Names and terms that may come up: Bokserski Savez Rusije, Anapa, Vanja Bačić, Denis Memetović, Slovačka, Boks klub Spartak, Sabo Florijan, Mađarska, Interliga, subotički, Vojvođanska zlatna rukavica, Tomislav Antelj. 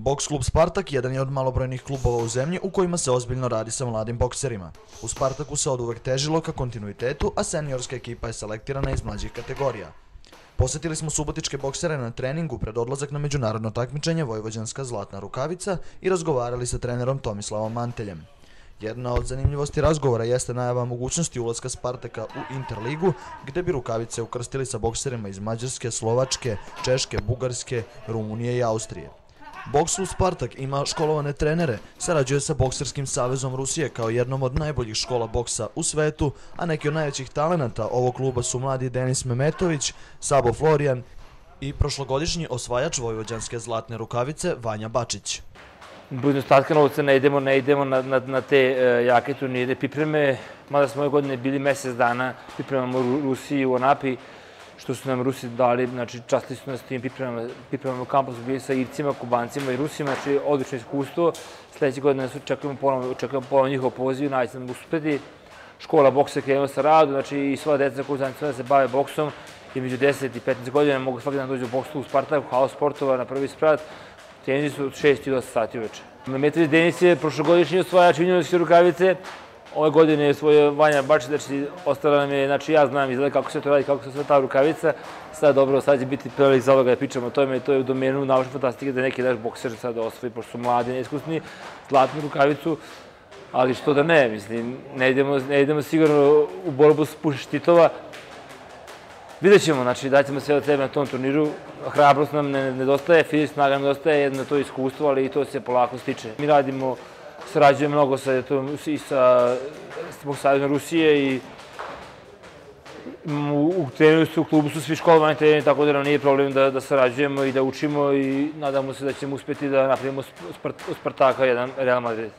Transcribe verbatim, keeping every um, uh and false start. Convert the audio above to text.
Boks klub Spartak jedan je od malobrojnih klubova u zemlji u kojima se ozbiljno radi sa mladim bokserima. U Spartaku se od uvek težilo ka kontinuitetu, a seniorska ekipa je selektirana iz mlađih kategorija. Posjetili smo subotičke boksere na treningu pred odlazak na međunarodno takmičenje Vojvođanska zlatna rukavica i razgovarali sa trenerom Tomislavom Anteljem. Jedna od zanimljivosti razgovora jeste najava mogućnosti ulaska Spartaka u Interligu, gdje bi rukavice ukrstili sa bokserima iz Mađarske, Slovačke, Češke, Bugarske, Rumunije i Austrije. Boks klub Spartak ima školovane trenere, sarađuje sa Bokserskim savezom Rusije kao jednom od najboljih škola boksa u svetu, a neki od najvećih talenata ovog kluba su mladi Denis Memetović, Sabo Florijan i prošlogodišnji osvajač Vojvođanske zlatne rukavice Vanja Bačić. Budućnost Tatkanovca ne idemo, ne idemo na, na, na te e, jake turnire pripreme, mada smo ove godine bili mjesec dana, pripremamo Rusiji u Anapi, što su nam Rusi dali, znači častili su nas tim pripremama, pripremama u kampu su bili sa Ircima, Kubancima i Rusima, znači odlično iskustvo. Sljedeće godine nas očekujemo ponovno, očekujemo ponovno njihov poziv, naći nam uspeti. Škola boksa krenula sa radom, znači i sva deca koji zainteresovana se bave boksom i među deset i petnaest godina mogu svaki dan doći u boksu u Spartak, u halu sportova na prvi sprat. Treninzi su od šest i osam sati uveče. Memetović Denis je prošlogodišnji osvajač juniorske rukavice. Ove godine je svoje Vanja Bačić, znači ostala nam je, znači ja znam izgleda kako se to radi, kako se sve ta rukavica. Sad dobro, sad će biti prevelik zaloga da pričamo o tome, to je u domenu naučne fantastike da neki naš bokser sad osvoji, pošto su mladi, neiskusni, zlatnu rukavicu, ali što da ne, mislim, ne idemo, ne idemo sigurno u borbu s puši štitova. Vidjet ćemo, znači daćemo sve od sebe na tom turniru, hrabrost nam ne nedostaje, fizička snaga nam nedostaje, jedno to iskustvo, ali i to se polako stiče. Mi radimo, sarađujemo mnogo sa, i sa Bokserima Rusije i u, u, u klubu su svi školovani treneri, tako da nam nije problem da, da sarađujemo i da učimo i nadamo se da ćemo uspjeti da napravimo Spartaka jedan Real Madrid.